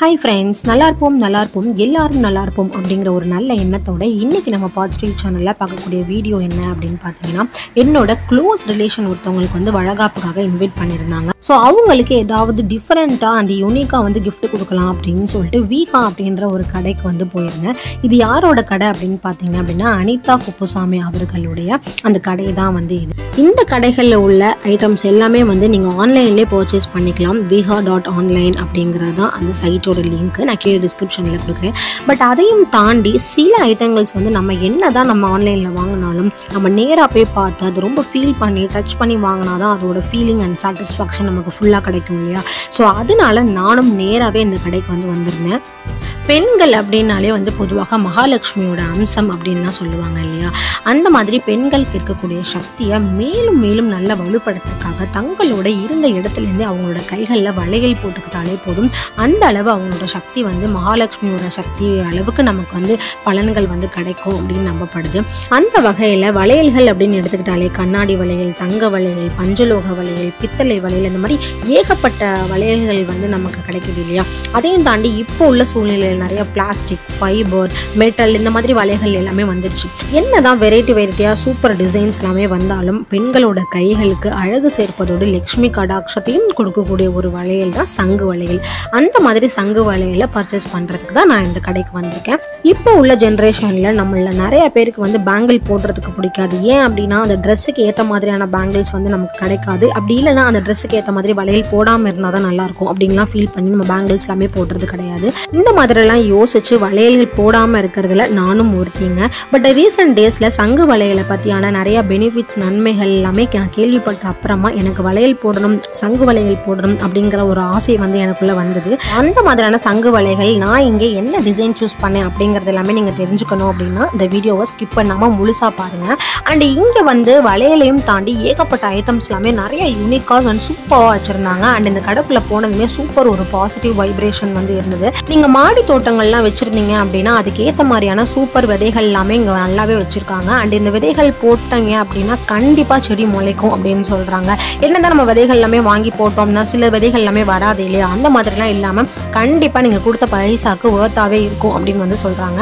Hi friends, nalarpom, ellarum nalarpom அப்படிங்கற ஒரு நல்ல எண்ணத்தோட இன்னைக்கு நம்ம பாசிட்டிவ் சேனல்ல பார்க்கக்கூடிய வீடியோ என்ன அப்படினு பார்த்தீங்கன்னா என்னோட க்ளோஸ் ரிலேஷன் ஒருத்தவங்களுக்கு வந்து வளகாப்புக்காக இன்வைட் பண்ணிருந்தாங்க. சோ அவங்களுக்கு ஏதாவது டிஃபரண்டா அந்த யூனிக்கா வந்து gift கொடுக்கலாம் அப்படினு சொல்லிட்டு விஹா அப்படிங்கற ஒரு கடைக்கு வந்து போயிருந்தேன். இது யாரோட கடை அப்படினு பார்த்தீங்க அப்படினா அனிதா குப்புசாமி அவர்களுடைய அந்த கடை தான் வந்து இது. இந்த கடைகளில் உள்ள ஐட்டம்ஸ் எல்லாமே வந்து நீங்க ஆன்லைன்லயே பர்சேஸ் பண்ணிக்கலாம். veha.online அப்படிங்கறது தான் அந்த சைட் லிங்க் நான் கீழே டிஸ்கிரிப்ஷன்ல கொடுக்குறேன். பட் அதையும் தாண்டி சில ஐட்டங்கள்ஸ் வந்து நம்ம என்னதான் நம்ம ஆன்லைன்ல வாங்கினாலும் நம்ம நேராக போய் பார்த்து அது ரொம்ப ஃபீல் பண்ணி டச் பண்ணி வாங்கினாதான் அதோட ஃபீலிங் அண்ட் சாட்டிஸ்ஃபேக்ஷன் நமக்கு ஃபுல்லாக கிடைக்கும் இல்லையா? ஸோ அதனால நானும் நேராகவே இந்த கடைக்கு வந்து வந்திருந்தேன். பெண்கள் அப்படின்னாலே வந்து பொதுவாக மகாலட்சுமியோட அம்சம் அப்படின்னா சொல்லுவாங்க இல்லையா? அந்த மாதிரி பெண்களுக்கு இருக்கக்கூடிய சக்தியை மேலும் மேலும் நல்லா வலுப்படுத்துறதுக்காக தங்களோட இருந்த இடத்துலேருந்து அவங்களோட கைகளில் வளையல் போட்டுக்கிட்டாலே போதும், அந்த அளவு அவங்களோட சக்தி வந்து மகாலட்சுமியோட சக்தி அளவுக்கு நமக்கு வந்து பலன்கள் வந்து கிடைக்கும் அப்படின்னு நம்பப்படுது. அந்த வகையில் வளையல்கள் அப்படின்னு எடுத்துக்கிட்டாலே கண்ணாடி வளையல், தங்க வளையல், பஞ்சலோக வளையல், பித்தளை வளையல், இந்த மாதிரி ஏகப்பட்ட வளையல்கள் வந்து நமக்கு கிடைக்குது இல்லையா? அதையும் தாண்டி இப்போ உள்ள சூழ்நிலையில் நிறைய பிளாஸ்டிக், ஃபைபர், மெட்டல், இந்த மாதிரி வளையல்கள் எல்லாமே வந்துருச்சு. என்னதான் வெரைட்டியா சூப்பர் டிசைன்ஸ் எல்லாமே வந்தாலும் பெண்களோட கைகளுக்கு அழகு சேர்ப்பதோடு லட்சுமி கடாட்சத்தையும் கொடுக்கக்கூடிய ஒரு வளையல் தான் சங்கு வளையல். அந்த மாதிரி சங்கு வளையலை பர்ச்சேஸ் பண்றதுக்கு தான் நான் இந்த கடைக்கு வந்திருக்கேன். இப்போ உள்ள ஜென்ரேஷன்ல நம்மள நிறைய பேருக்கு வந்து பேங்கிள் போடுறதுக்கு பிடிக்காது. ஏன் அப்படின்னா அந்த ட்ரெஸ்ஸுக்கு ஏற்ற மாதிரியான பேங்கிள்ஸ் வந்து நமக்கு கிடைக்காது, அப்படி இல்லைன்னா அந்த ட்ரெஸ்ஸுக்கு ஏற்ற மாதிரி வளையல் போடாமல் இருந்தால் தான் நல்லா இருக்கும் அப்படின்லாம் ஃபீல் பண்ணி நம்ம பேங்கிள்ஸ் எல்லாமே போடுறது கிடையாது. இந்த மாதிரி யோசிச்சு வளையல்கள் போடாம இருக்கிறதுல நானும் ஒருத்திங்க. பட் ரீசன்ட் டேஸ்ல சங்கு வளையலை பத்தியான நிறைய பெனிஃபிட்ஸ், நன்மைகள் எல்லாமே நான் கேள்விப்பட்ட அப்புறமா எனக்கு வளையல் போடணும், சங்கு வளையல் போடணும் அப்படிங்கிற ஒரு ஆசை வந்து எனக்குள்ள வந்தது. அந்த மாதிரியான சங்கு வளையல் நான் இங்கே என்ன டிசைன் சூஸ் பண்ணேன் அப்படிங்கிறது எல்லாமே நீங்க தெரிஞ்சுக்கணும் அப்படின்னா இந்த வீடியோவை ஸ்கிப் பண்ணாம முழுசா பாருங்க. அண்ட் இங்க வந்து வளையலையும் தாண்டி ஏகப்பட்ட ஐட்டம்ஸ் எல்லாமே நிறைய யூனிக்கா அண்ட் சூப்பராக வச்சிருந்தாங்க. அண்ட் இந்த கடைக்குள்ள போனதுமே சூப்பர் ஒரு பாசிட்டிவ் வைப்ரேஷன் வந்து இருந்தது. நீங்க மாடி தோட்டங்கள்லாம் வச்சிருந்தீங்க அப்படின்னா அதுக்கேற்ற மாதிரியான சூப்பர் விதைகள் எல்லாமே இங்கே நல்லாவே வச்சிருக்காங்க. அண்ட் இந்த விதைகள் போட்டீங்க அப்படின்னா கண்டிப்பாக செடி முளைக்கும் அப்படின்னு சொல்றாங்க. என்னதான் நம்ம விதைகள் எல்லாமே வாங்கி போட்டோம்னா சில விதைகள் எல்லாமே வராது இல்லையா? அந்த மாதிரிலாம் இல்லாமல் கண்டிப்பாக நீங்கள் கொடுத்த பைசாக்கு ஒர்த்தாவே இருக்கும் அப்படின்னு வந்து சொல்றாங்க.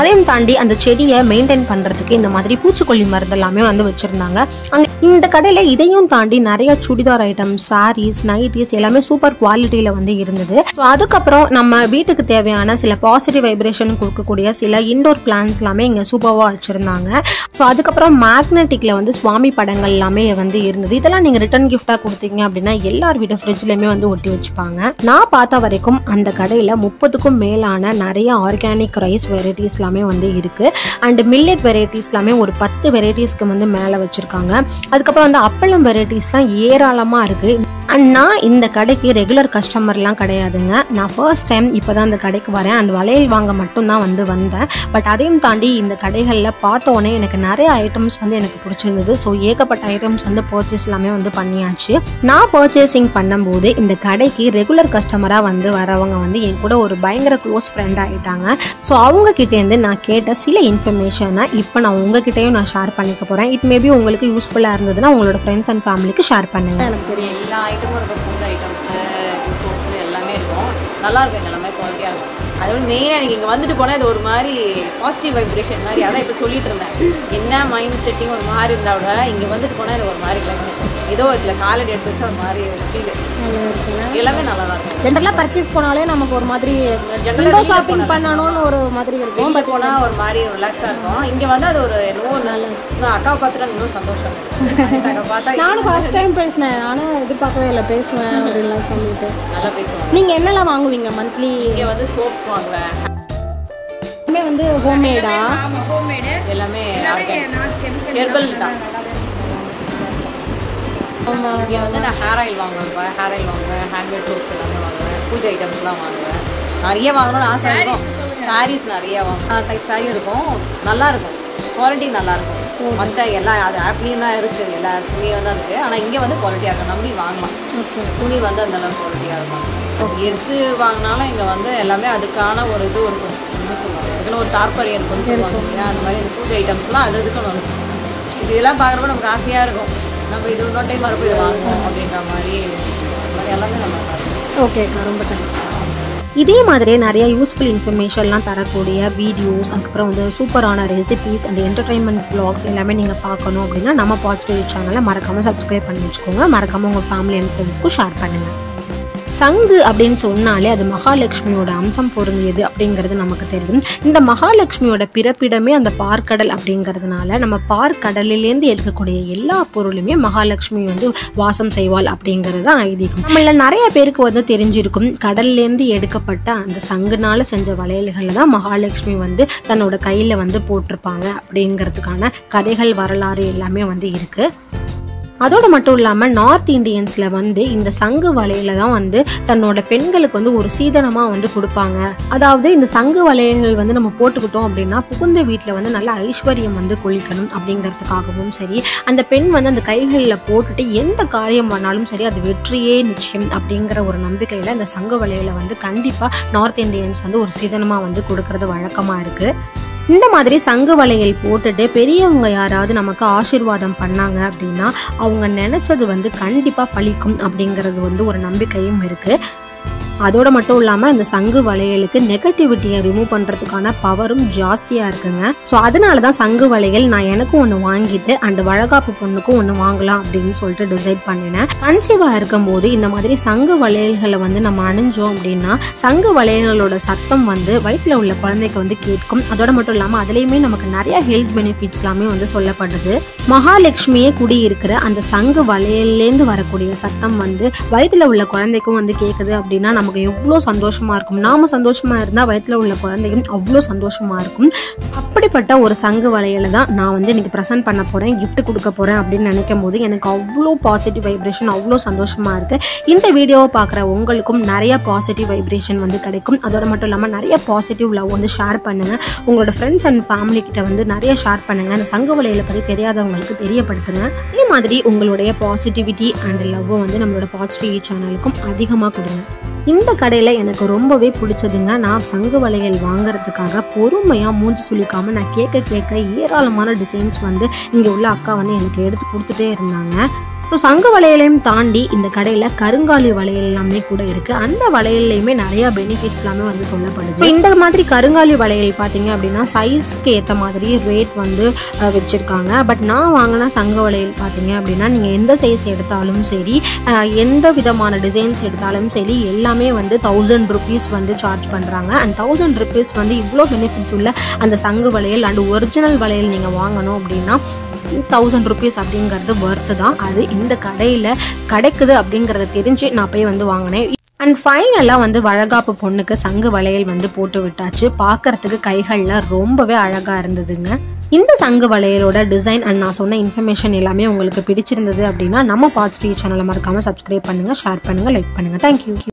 அதையும் தாண்டி அந்த செடியை மெயின்டைன் பண்றதுக்கு இந்த மாதிரி பூச்சிக்கொல்லி மருந்து எல்லாமே வந்து வச்சிருந்தாங்க. அங்கே இந்த கடையில் இதையும் தாண்டி நிறைய சுடிதார் ஐட்டம், சாரீஸ், நைட்டிஸ் எல்லாமே சூப்பர் குவாலிட்டியில் வந்து இருந்தது. அதுக்கப்புறம் நம்ம வீட்டுக்கு தேவையான சில பாசிட்டிவ் வைப்ரேஷன் கொடுக்கக்கூடிய சில இன்டோர் பிளான்ஸ் எல்லாமே இங்கே சூப்பராக வச்சுருந்தாங்க. ஸோ அதுக்கப்புறம் மேக்னெட்டிக்ல வந்து சுவாமி படங்கள் எல்லாமே வந்து இருந்தது. இதெல்லாம் நீங்கள் ரிட்டர்ன் கிஃப்டாக கொடுத்தீங்க அப்படின்னா எல்லார் வீட்டு ஃப்ரிட்ஜ்லையுமே வந்து ஒட்டி வச்சுப்பாங்க. நான் பார்த்த வரைக்கும் அந்த கடையில் 30க்கும் மேலான நிறைய ஆர்கானிக் ரைஸ் வெரைட்டிஸ் எல்லாமே வந்து இருக்குது. அண்ட் மில்லட் வெரைட்டிஸ் எல்லாமே ஒரு 10 வெரைட்டிஸ்க்கு வந்து மேலே வச்சுருக்காங்க. அதுக்கப்புறம் வந்து அப்பளம் வெரைட்டிஸ்லாம் ஏராளமாக இருக்குது. அண்ட் நான் இந்த கடைக்கு ரெகுலர் கஸ்டமர்லாம் கிடையாதுங்க. நான் ஃபர்ஸ்ட் டைம் இப்போ தான் இந்த கடைக்கு வரேன். அந்த வளையல் வாங்க மட்டும்தான் வந்து வந்தேன். பட் அதையும் தாண்டி இந்த கடைகளில் பார்த்தோன்னே எனக்கு நிறைய ஐட்டம்ஸ் வந்து எனக்கு பிடிச்சிருந்தது. ஸோ ஏகப்பட்ட ஐட்டம்ஸ் வந்து பர்ச்சேஸ் எல்லாமே வந்து பண்ணியாச்சு. நான் பர்ச்சேசிங் பண்ணும்போது இந்த கடைக்கு ரெகுலர் கஸ்டமராக வந்து வரவங்க வந்து என் கூட ஒரு பயங்கர க்ளோஸ் ஃப்ரெண்ட் ஆகிட்டாங்க. ஸோ அவங்கக்கிட்டேருந்து நான் கேட்ட சில இன்ஃபர்மேஷனை இப்போ நான் உங்ககிட்டையும் நான் ஷேர் பண்ணிக்க போகிறேன். இட் மேபி உங்களுக்கு யூஸ்ஃபுல்லாக இருந்ததுன்னா உங்களோட ஃப்ரெண்ட்ஸ் அண்ட் ஃபேமிலிக்கு ஷேர் பண்ணுங்கள். எனக்கு தெரியும் எல்லா ஐட்டமும் இருக்கும், ஃபுட் ஐட்டம்ஸு எல்லாமே இருக்கும், நல்லாயிருக்கும், இந்த எல்லாமே குவாலிட்டியாக இருக்கும். அதோட மெயினாக எனக்கு இங்கே வந்துட்டு போனால் இது ஒரு மாதிரி பாசிட்டிவ் வைப்ரேஷன் மாதிரி. அதான் இப்போ சொல்லிட்டு இருந்தேன், என்ன மைண்ட் செட்டிங் ஒரு மாதிரி இருந்தால் விட இங்கே வந்துட்டு போனால் எனக்கு ஒரு மாதிரி ரிலாக்ஸேஷன், ஏதோ இதில் காலடி எடுத்து வச்சா ஒரு மாதிரி ஃபீல் எல்லாமே நல்லா தான் இருக்கும். ஜென்ரலாக பர்ச்சேஸ் போனாலே நமக்கு ஒரு மாதிரி ஜென்ரலாக ஷாப்பிங் பண்ணணும்னு ஒரு மாதிரி இருக்கும். பட் போனால் ஒரு மாதிரி ரிலாக்ஸாக இருக்கும். இங்கே வந்து அது ஒரு இன்னும் நல்ல அக்காவை பார்த்துட்டு இன்னும் சந்தோஷம். பார்த்தா நானும் ஃபர்ஸ்ட் டைம் பேசினேன், ஆனால் இது பார்க்கவே இல்லை, பேசுவேன் அப்படின்லாம் சொல்லிட்டு நல்லா பேசுவேன். நீங்கள் என்னெல்லாம் வாங்குவீங்க மந்த்லி? இங்கே வந்து சோப்ஸ் வாங்குவேன், எல்லாமே வந்து ஹோம்மேடா? ஹோம்மேடு எல்லாமே ஹெர்பல் தான். இங்கே வந்து நான் ஹேர் ஆயில் வாங்குவேன், ஹேர் ஆயில் வாங்குவேன், ஹேண்ட்மேட் சோப்ஸ் எல்லாமே வாங்குவேன், பூஜை ஐட்டம்ஸ்லாம் வாங்குவேன். நிறைய வாங்கணும்னு ஆசை இருக்கும். சாரீஸ் நிறையா வாங்குவேன், டைப் சாரீ இருக்கும், நல்லாயிருக்கும், குவாலிட்டி நல்லாயிருக்கும். மற்ற எல்லா அது ஆப்லேயும் தான் இருக்குது, எல்லா ஆப்லேயும் தான் இருக்குது. ஆனால் இங்கே வந்து குவாலிட்டியாக இருக்கும், நம்பி வாங்கலாம். துணி வந்து அந்தளவுக்கு குவாலிட்டியாக இருக்கும். எது வாங்கினாலும் இங்கே வந்து எல்லாமே அதுக்கான ஒரு இது இருக்கும், என்ன சொல்லுவாங்க, அதுக்குன்னு ஒரு தாற்பரியம் இருக்கும்னு சொல்லுவாங்க. அந்த மாதிரி இந்த பூஜை ஐட்டம்ஸ்லாம் அது இதுக்குன்னு இருக்கும். இதெல்லாம் பார்க்குறப்ப நமக்கு ஆசையாக இருக்கும், நம்ம இது இன்னொரு டைம் மறுபடியும் வாங்குவோம் அப்படின்ற மாதிரி எல்லாமே நல்லா இருக்கும். ஓகேக்கா, ரொம்ப தேங்க்ஸ். இதே மாதிரியே நிறைய யூஸ்ஃபுல் இன்ஃபர்மேஷன்லாம் தரக்கூடிய வீடியோஸ், அதுக்கப்புறம் வந்து சூப்பரான ரெசிபீஸ் அண்ட் என்டர்டைன்மெண்ட் வ்ளாக்ஸ் எல்லாமே நீங்கள் பார்க்கணும் அப்படின்னா நம்ம பாசிட்டிவ் சேனலை மறக்காமல் சப்ஸ்கிரைப் பண்ணி வச்சுக்கோங்க. மறக்காமல் உங்கள் ஃபேமிலி அண்ட் ஃப்ரெண்ட்ஸ்க்கும் ஷேர் பண்ணுங்கள். சங்கு அப்படின்னு சொன்னாலே அது மகாலட்சுமியோட அம்சம் பொருந்தியது அப்படிங்கிறது நமக்கு தெரியும். இந்த மகாலட்சுமியோட பிறப்பிடமே அந்த பார்க்கடல் அப்படிங்கிறதுனால நம்ம பார்க்கடலிலேருந்து எடுக்கக்கூடிய எல்லா பொருளுமே மகாலட்சுமி வந்து வாசம் செய்வாள் அப்படிங்கிறது ஐதீகம். நம்மள நிறைய பேருக்கு வந்து தெரிஞ்சிருக்கும், கடல்லேருந்து எடுக்கப்பட்ட அந்த சங்குனால செஞ்ச வளையல்களில் தான் மகாலட்சுமி வந்து தன்னோட கையில் வந்து போட்டிருப்பாங்க அப்படிங்கிறதுக்கான கதைகள் வரலாறு எல்லாமே வந்து இருக்குது. அதோடு மட்டும் இல்லாமல் நார்த் இண்டியன்ஸில் வந்து இந்த சங்கு வலையில தான் வந்து தன்னோட பெண்களுக்கு வந்து ஒரு சீதனமாக வந்து கொடுப்பாங்க. அதாவது இந்த சங்கு வலையங்கள் வந்து நம்ம போட்டுக்கிட்டோம் அப்படின்னா புகுந்த வீட்டில் வந்து நல்ல ஐஸ்வர்யம் வந்து கொளிக்கணும் அப்படிங்கிறதுக்காகவும் சரி, அந்த பெண் வந்து அந்த கைகளில் போட்டுட்டு எந்த காரியம் பண்ணாலும் சரி அது வெற்றியே நிச்சயம் அப்படிங்கிற ஒரு நம்பிக்கையில் இந்த சங்கு வலையில வந்து கண்டிப்பாக நார்த் இண்டியன்ஸ் வந்து ஒரு சீதனமாக வந்து கொடுக்கறது வழக்கமாக இருக்குது. இந்த மாதிரி சங்கு வளையல் போட்டுட்டு பெரியவங்க யாராவது நமக்கு ஆசீர்வாதம் பண்ணாங்க அப்படின்னா அவங்க நினச்சது வந்து கண்டிப்பாக பழிக்கும் அப்படிங்கிறது வந்து ஒரு நம்பிக்கையும் இருக்குது. அதோடு மட்டும் இல்லாமல் இந்த சங்கு வளையலுக்கு நெகட்டிவிட்டியை ரிமூவ் பண்ணுறதுக்கான பவரும் ஜாஸ்தியாக இருக்குங்க. ஸோ அதனால தான் சங்கு வளையல் நான் எனக்கும் ஒன்று வாங்கிட்டு அண்டு வழக்காப்பு பொண்ணுக்கும் ஒன்று வாங்கலாம் அப்படின்னு சொல்லிட்டு டிசைட் பண்ணினேன். கன்சீவாக இருக்கும்போது இந்த மாதிரி சங்கு வளையல்களை வந்து நம்ம அணிஞ்சோம் அப்படின்னா சங்கு வளையல்களோட சத்தம் வந்து வயிற்றில் உள்ள குழந்தைக்கு வந்து கேட்கும். அதோட மட்டும் இல்லாமல் அதுலேயுமே நமக்கு நிறைய ஹெல்த் பெனிஃபிட்ஸ் எல்லாமே வந்து சொல்லப்படுது. மகாலட்சுமியே குடியிருக்கிற அந்த சங்கு வளையல்லேருந்து வரக்கூடிய சத்தம் வந்து வயிற்றில் உள்ள குழந்தைக்கும் வந்து கேட்குது அப்படின்னா நமக்கு எவ்வளோ சந்தோஷமாக இருக்கும். நாம் சந்தோஷமாக இருந்தால் வயிற்றில் உள்ள குழந்தையும் அவ்வளோ சந்தோஷமாக இருக்கும். அப்படிப்பட்ட ஒரு சங்கு வளையலை தான் நான் வந்து இன்றைக்கி ப்ரெசென்ட் பண்ண போகிறேன், கிஃப்ட் கொடுக்க போகிறேன் அப்படின்னு நினைக்கும் போது எனக்கு அவ்வளோ பாசிட்டிவ் வைப்ரேஷன், அவ்வளோ சந்தோஷமாக இருக்குது. இந்த வீடியோவை பார்க்குற உங்களுக்கும் நிறைய பாசிட்டிவ் வைப்ரேஷன் வந்து கிடைக்கும். அதோடு மட்டும் இல்லாமல் நிறைய பாசிட்டிவ் லவ் வந்து ஷேர் பண்ணுங்கள். உங்களோட ஃப்ரெண்ட்ஸ் அண்ட் ஃபேமிலிக்கிட்ட வந்து நிறைய ஷேர் பண்ணுங்கள். அந்த சங்கு வளையலை பற்றி தெரியாதவங்களுக்கு தெரியப்படுத்துங்க. இதே மாதிரி உங்களுடைய பாசிட்டிவிட்டி அண்ட் லவ்வை வந்து நம்மளோட பாசிட்டிவ் சேனலுக்கும் அதிகமாக கொடுங்க. இந்த கடையில் எனக்கு ரொம்பவே பிடிச்சதுங்க, நான் சங்கு வளையல் வாங்குறதுக்காக பொறுமையாக மூஞ்சி சுளிக்காமல் நான் கேட்க கேட்க ஏராளமான டிசைன்ஸ் வந்து இங்கே உள்ள அக்கா வந்து எனக்கு எடுத்து கொடுத்துட்டே இருந்தாங்க. ஸோ சங்கு வளையலையும் தாண்டி இந்த கடையில் கருங்காலி வளையல் எல்லாமே கூட இருக்குது. அந்த வளையல்லையுமே நிறையா பெனிஃபிட்ஸ் எல்லாமே வந்து சொல்லப்படுது. ஸோ இந்த மாதிரி கருங்காலி வளையல் பார்த்தீங்க அப்படின்னா சைஸ்க்கு ஏற்ற மாதிரி ரேட் வந்து வச்சுருக்காங்க. பட் நான் வாங்கினா சங்கு வளையல் பார்த்தீங்க அப்படின்னா நீங்கள் எந்த சைஸ் எடுத்தாலும் சரி, எந்த விதமான டிசைன்ஸ் எடுத்தாலும் சரி, எல்லாமே வந்து 1000 rupees வந்து சார்ஜ் பண்ணுறாங்க. அண்ட் 1000 rupees வந்து இவ்வளோ பெனிஃபிட்ஸ் உள்ள அந்த சங்கு வளையல் அண்ட் ஒரிஜினல் வளையல் நீங்கள் வாங்கணும் அப்படின்னா 1000 rupees அப்படிங்கிறது ஒர்த்து தான். அது இந்த கடையில் கிடைக்குது அப்படிங்கிறத தெரிஞ்சு நான் போய் வந்து வாங்கினேன். அண்ட் ஃபைனலாக வந்து வழக்காப்பு பொண்ணுக்கு சங்கு வளையல் வந்து போட்டு விட்டாச்சு. பார்க்குறதுக்கு கைகள்லாம் ரொம்பவே அழகாக இருந்ததுங்க. இந்த சங்கு வளையலோட டிசைன் அண்ட் நான் சொன்ன இன்ஃபர்மேஷன் எல்லாமே உங்களுக்கு பிடிச்சிருந்தது அப்படின்னா நம்ம பாசிட்டிவ் சேனலை மறக்காமல் சப்ஸ்கிரைப் பண்ணுங்கள், ஷேர் பண்ணுங்கள், லைக் பண்ணுங்கள். தேங்க்யூ.